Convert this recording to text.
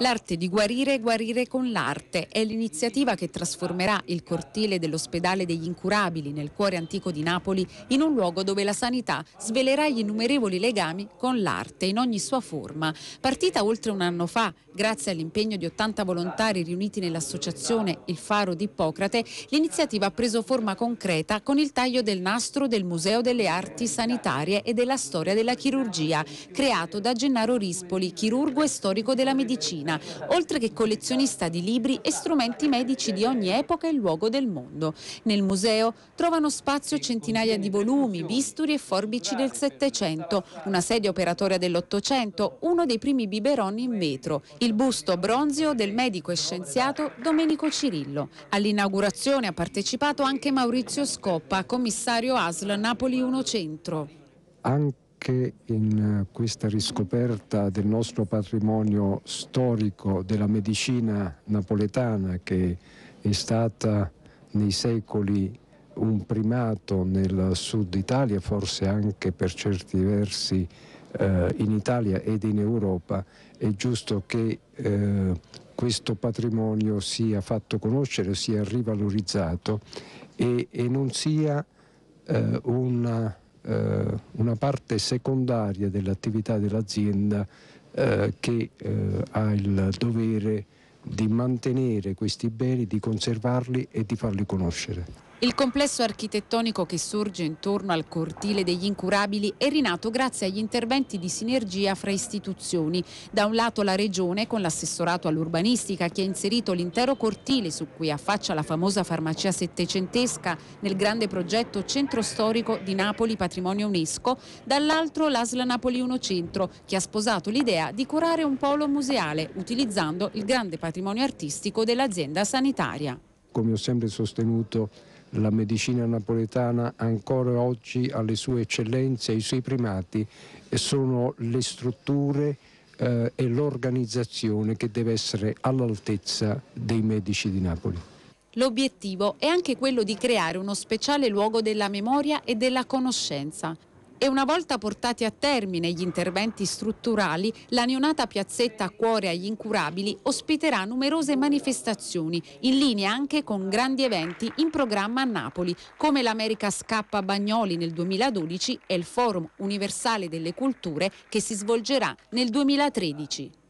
L'arte di guarire e guarire con l'arte è l'iniziativa che trasformerà il cortile dell'ospedale degli Incurabili nel cuore antico di Napoli in un luogo dove la sanità svelerà gli innumerevoli legami con l'arte in ogni sua forma. Partita oltre un anno fa, grazie all'impegno di 80 volontari riuniti nell'associazione Il Faro di Ippocrate, l'iniziativa ha preso forma concreta con il taglio del nastro del Museo delle Arti Sanitarie e della Storia della Chirurgia, creato da Gennaro Rispoli, chirurgo e storico della medicina, oltre che collezionista di libri e strumenti medici di ogni epoca e luogo del mondo. Nel museo trovano spazio centinaia di volumi, bisturi e forbici del Settecento, una sedia operatoria dell'Ottocento, uno dei primi biberoni in vetro, il busto bronzeo del medico e scienziato Domenico Cirillo. All'inaugurazione ha partecipato anche Maurizio Scoppa, commissario ASL Napoli 1 Centro. Anche in questa riscoperta del nostro patrimonio storico della medicina napoletana, che è stata nei secoli un primato nel sud Italia, forse anche per certi versi in Italia ed in Europa, è giusto che questo patrimonio sia fatto conoscere, sia rivalorizzato e non sia una parte secondaria dell'attività dell'azienda che ha il dovere di mantenere questi beni, di conservarli e di farli conoscere. Il complesso architettonico che sorge intorno al cortile degli Incurabili è rinato grazie agli interventi di sinergia fra istituzioni. Da un lato la Regione, con l'assessorato all'urbanistica, che ha inserito l'intero cortile su cui affaccia la famosa farmacia settecentesca nel grande progetto Centro Storico di Napoli Patrimonio UNESCO, dall'altro l'ASL Napoli 1 Centro, che ha sposato l'idea di curare un polo museale utilizzando il grande patrimonio artistico dell'azienda sanitaria. Come ho sempre sostenuto, la medicina napoletana ancora oggi ha le sue eccellenze, i suoi primati, e sono le strutture e l'organizzazione che deve essere all'altezza dei medici di Napoli. L'obiettivo è anche quello di creare uno speciale luogo della memoria e della conoscenza. E una volta portati a termine gli interventi strutturali, la neonata piazzetta Cuore agli Incurabili ospiterà numerose manifestazioni, in linea anche con grandi eventi in programma a Napoli, come l'America Scappa Bagnoli nel 2012 e il Forum Universale delle Culture che si svolgerà nel 2013.